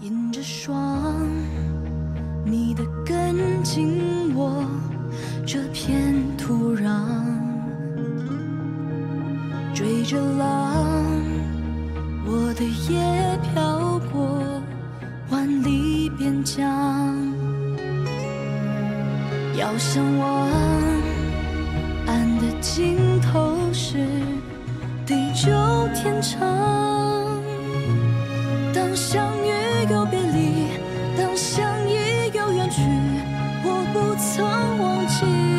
迎着霜，你的根紧握这片土壤，追着浪，我的夜飘过万里边疆。要向往，岸的尽头是地久天长。当相遇又别离，当相依又远去，我不曾忘记。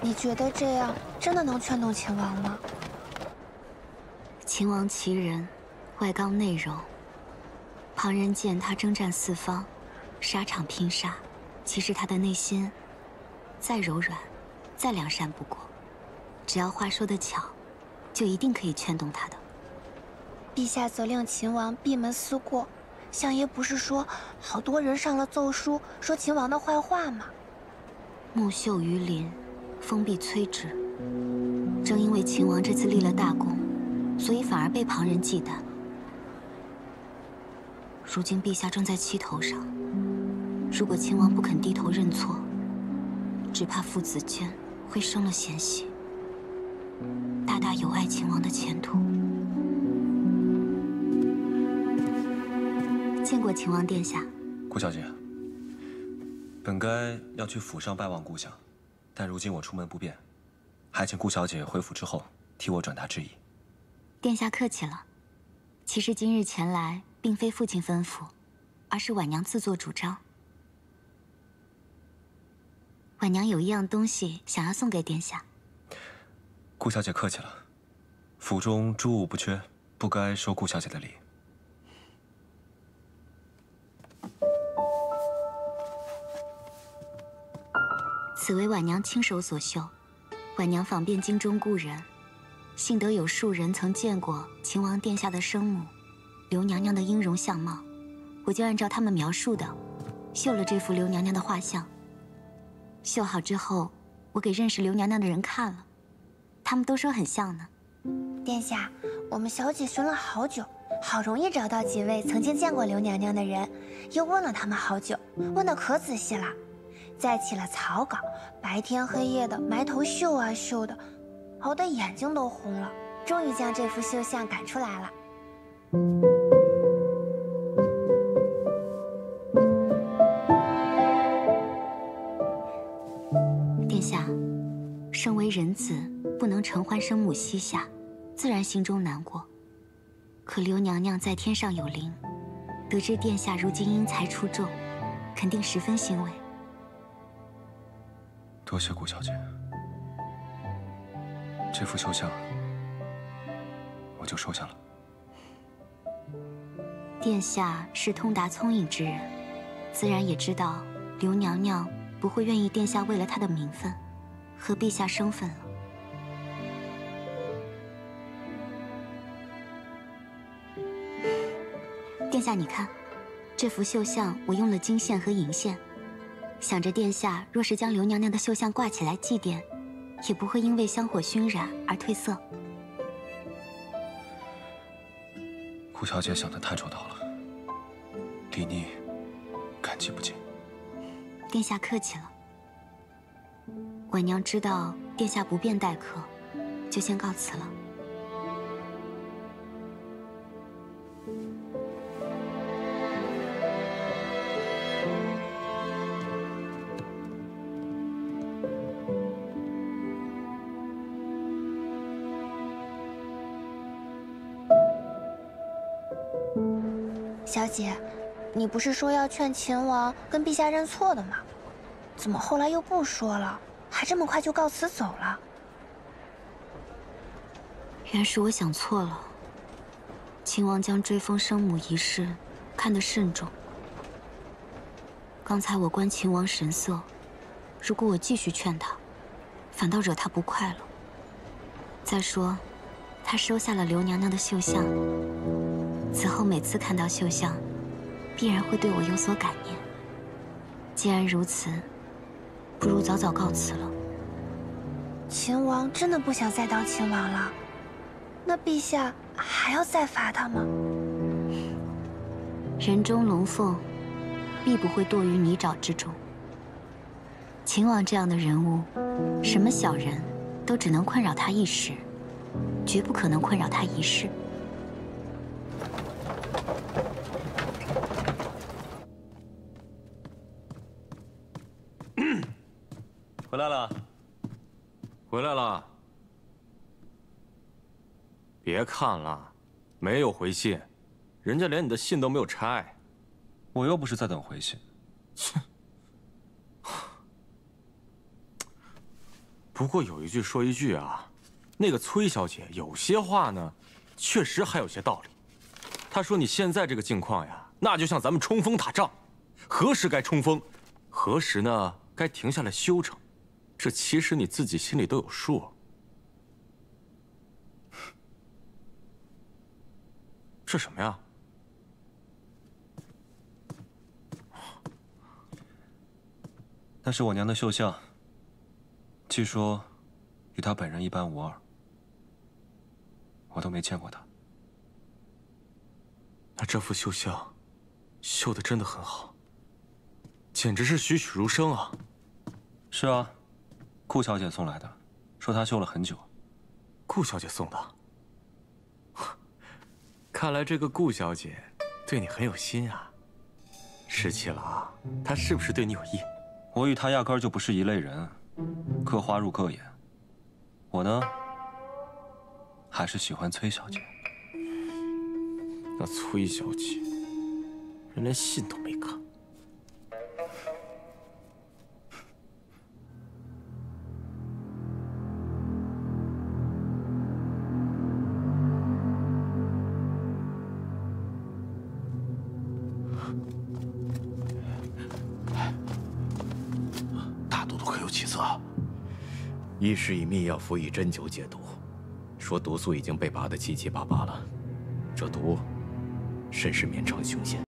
你觉得这样真的能劝动秦王吗？秦王其人，外刚内柔。旁人见他征战四方，沙场拼杀，其实他的内心再柔软，再良善不过。只要话说得巧，就一定可以劝动他的。陛下责令秦王闭门思过，相爷不是说好多人上了奏书，说秦王的坏话吗？木秀于林。 封闭崔植，正因为秦王这次立了大功，所以反而被旁人忌惮。如今陛下正在气头上，如果秦王不肯低头认错，只怕父子间会生了嫌隙，大大有碍秦王的前途。见过秦王殿下，顾小姐。本该要去府上拜望顾相。 但如今我出门不便，还请顾小姐回府之后替我转达致意。殿下客气了。其实今日前来，并非父亲吩咐，而是婉娘自作主张。婉娘有一样东西想要送给殿下。顾小姐客气了，府中诸物不缺，不该收顾小姐的礼。 此为婉娘亲手所绣，婉娘访遍京中故人，幸得有数人曾见过秦王殿下的生母刘娘娘的音容相貌，我就按照他们描述的，绣了这幅刘娘娘的画像。绣好之后，我给认识刘娘娘的人看了，他们都说很像呢。殿下，我们小姐寻了好久，好容易找到几位曾经见过刘娘娘的人，又问了他们好久，问得可仔细了。 再起了草稿，白天黑夜的埋头绣啊绣的，熬得眼睛都红了。终于将这幅绣像赶出来了。殿下，身为人子，不能承欢生母膝下，自然心中难过。可刘娘娘在天上有灵，得知殿下如今英才出众，肯定十分欣慰。 多谢顾小姐，这幅绣像我就收下了。殿下是通达聪颖之人，自然也知道刘娘娘不会愿意殿下为了她的名分和陛下生分了。殿下，你看，这幅绣像我用了金线和银线。 想着殿下若是将刘娘娘的绣像挂起来祭奠，也不会因为香火熏染而褪色。顾小姐想得太周到了，李妮感激不尽。殿下客气了。婉娘知道殿下不便待客，就先告辞了。小姐，你不是说要劝秦王跟陛下认错的吗？怎么后来又不说了，还这么快就告辞走了？原是我想错了。秦王将追封生母一事看得慎重。刚才我观秦王神色，如果我继续劝他，反倒惹他不快了。再说，他收下了刘娘娘的绣像。 此后每次看到绣像，必然会对我有所感念。既然如此，不如早早告辞了。秦王真的不想再当秦王了？那陛下还要再罚他吗？人中龙凤，必不会堕于泥沼之中。秦王这样的人物，什么小人都只能困扰他一时，绝不可能困扰他一世。 回来了，回来了。别看了，没有回信，人家连你的信都没有拆。我又不是在等回信。切。不过有一句说一句啊，那个崔小姐有些话呢，确实还有些道理。她说你现在这个境况呀，那就像咱们冲锋打仗，何时该冲锋，何时呢该停下来休整。 这其实你自己心里都有数。这什么呀？那是我娘的绣像，据说与她本人一般无二，我都没见过她。那这幅绣像绣得真的很好，简直是栩栩如生啊！是啊。 顾小姐送来的，说她绣了很久。顾小姐送的，看来这个顾小姐对你很有心啊。失气了啊，她是不是对你有意？我与她压根儿就不是一类人，各花入各眼。我呢，还是喜欢崔小姐。那崔小姐，人连信都没看。 医师以秘药辅以针灸解毒，说毒素已经被拔得七七八八了，这毒甚是绵长凶险。